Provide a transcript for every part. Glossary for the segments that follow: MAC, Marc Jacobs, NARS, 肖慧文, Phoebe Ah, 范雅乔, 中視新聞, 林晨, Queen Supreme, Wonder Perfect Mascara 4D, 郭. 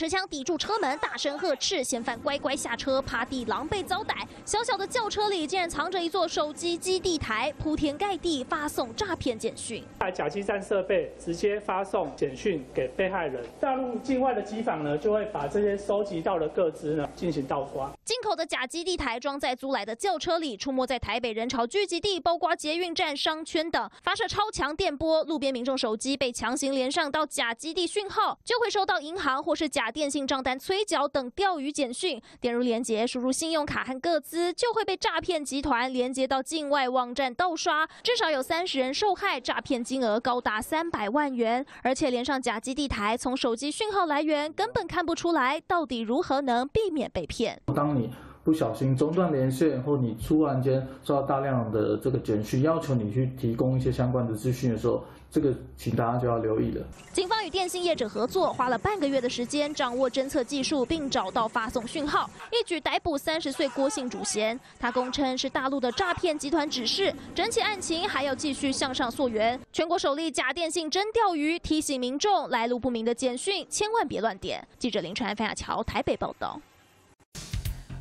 持枪抵住车门，大声呵斥嫌犯乖乖下车，趴地狼狈遭逮。小小的轿车里竟然藏着一座手机基地台，铺天盖地发送诈骗简讯。假基站设备直接发送简讯给被害人。大陆境外的机房呢，就会把这些收集到的个资呢进行盗刷。进口的假基地台装在租来的轿车里，出没在台北人潮聚集地，包括捷运站、商圈等，发射超强电波，路边民众手机被强行连上到假基地讯号，就会收到银行或是假电信账单催缴等钓鱼简讯。点入连结，输入信用卡和个资，就会被诈骗集团连接到境外网站盗刷，至少有30人受害，诈骗金额高达300万元。而且连上假基地台，从手机讯号来源根本看不出来，到底如何能避免被骗？当你不小心中断连线，或你突然间收到大量的这个简讯，要求你去提供一些相关的资讯的时候，这个请大家就要留意了。警方与电信业者合作，花了半个月的时间掌握侦测技术，并找到发送讯号，一举逮捕30岁郭姓主嫌。他供称是大陆的诈骗集团指示，整起案情还要继续向上溯源。全国首例假电信真钓鱼，提醒民众来路不明的简讯千万别乱点。记者林晨、范雅乔台北报道。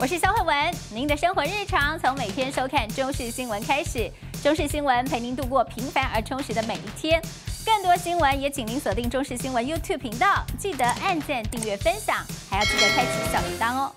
我是肖慧文，您的生活日常从每天收看中视新闻开始，中视新闻陪您度过平凡而充实的每一天。更多新闻也请您锁定中视新闻 YouTube 频道，记得按赞、订阅、分享，还要记得开启小铃铛哦。